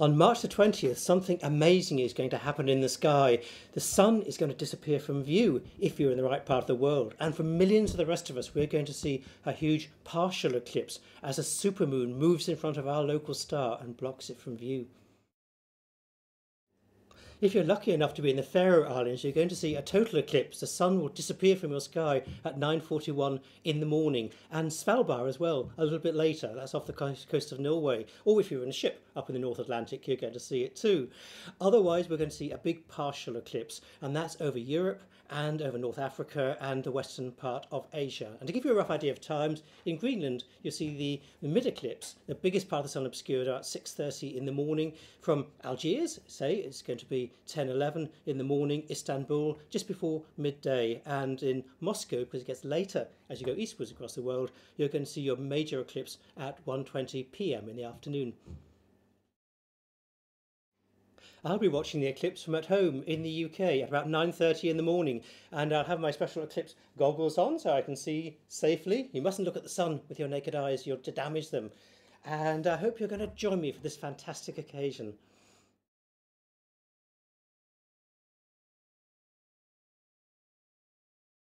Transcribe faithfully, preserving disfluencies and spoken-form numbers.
On March the twentieth, something amazing is going to happen in the sky. The sun is going to disappear from view if you're in the right part of the world. And for millions of the rest of us, we're going to see a huge partial eclipse as a supermoon moves in front of our local star and blocks it from view. If you're lucky enough to be in the Faroe Islands, you're going to see a total eclipse. The sun will disappear from your sky at nine forty-one in the morning, and Svalbard as well, a little bit later. That's off the coast of Norway. Or if you're in a ship up in the North Atlantic, you're going to see it too. Otherwise, we're going to see a big partial eclipse, and that's over Europe and over North Africa and the western part of Asia. And to give you a rough idea of times, in Greenland, you'll see the mid-eclipse, the biggest part of the sun obscured, at six thirty in the morning. From Algiers, say, it's going to be ten eleven in the morning, Istanbul just before midday, and in Moscow, because it gets later as you go eastwards across the world, you're going to see your major eclipse at one twenty p m in the afternoon. I'll be watching the eclipse from at home in the U K at about nine thirty in the morning, and I'll have my special eclipse goggles on so I can see safely. You mustn't look at the sun with your naked eyes, you'll damage them. And I hope you're going to join me for this fantastic occasion.